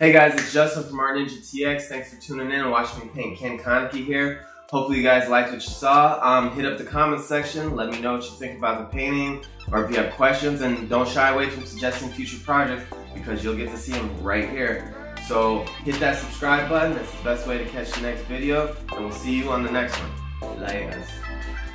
Hey guys, it's Justin from Art Ninja TX. Thanks for tuning in and watching me paint. Ken Kaneki here. Hopefully you guys liked what you saw. Hit up the comments section. Let me know what you think about the painting or if you have questions, and don't shy away from suggesting future projects because you'll get to see them right here. So hit that subscribe button. That's the best way to catch the next video, and we'll see you on the next one. Laters.